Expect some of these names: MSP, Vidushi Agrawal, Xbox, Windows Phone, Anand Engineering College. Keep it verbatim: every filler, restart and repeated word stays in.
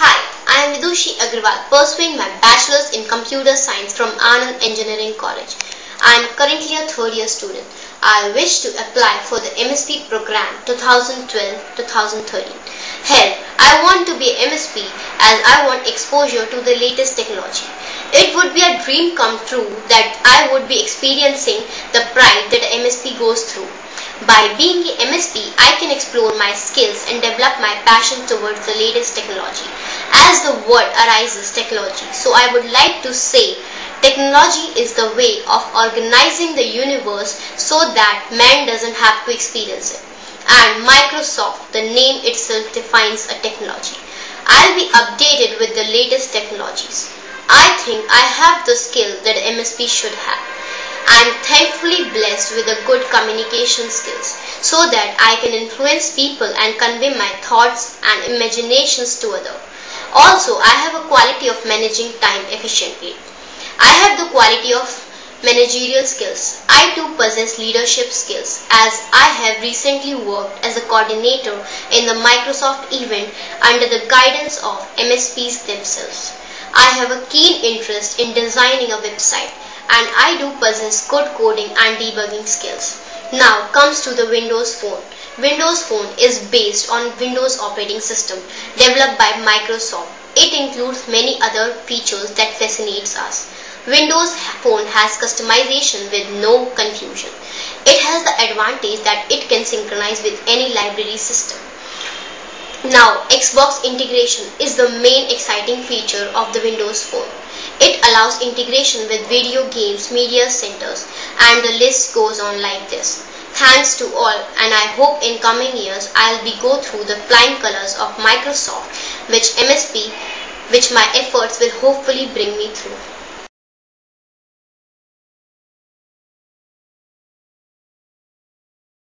I am Vidushi Agrawal, pursuing my Bachelor's in Computer Science from Anand Engineering College. I am currently a third year student. I wish to apply for the M S P program twenty twelve to twenty thirteen. Hell, I want to be an M S P as I want exposure to the latest technology. It would be a dream come true that I would be experiencing the pride that an M S P goes through. By being an M S P, I can explore my skills and develop my passion towards the latest technology. As the world arises technology, so I would like to say technology is the way of organizing the universe so that man doesn't have to experience it. And Microsoft, the name itself defines a technology. I'll be updated with the latest technologies. I think I have the skill that M S P should have. I am thankfully blessed with a good communication skills so that I can influence people and convey my thoughts and imaginations to others. Also, I have a quality of managing time efficiently. I have the quality of managerial skills. I too possess leadership skills as I have recently worked as a coordinator in the Microsoft event under the guidance of M S Ps themselves. I have a keen interest in designing a website. And I do possess good coding and debugging skills. Now comes to the Windows Phone. Windows Phone is based on Windows operating system developed by Microsoft. It includes many other features that fascinates us. Windows Phone has customization with no confusion. It has the advantage that it can synchronize with any library system. Now, Xbox integration is the main exciting feature of the Windows Phone. It allows integration with video games, media centers, and the list goes on like this. Thanks to all, and I hope in coming years I'll be go through the flying colors of Microsoft, which M S P, which my efforts will hopefully bring me through.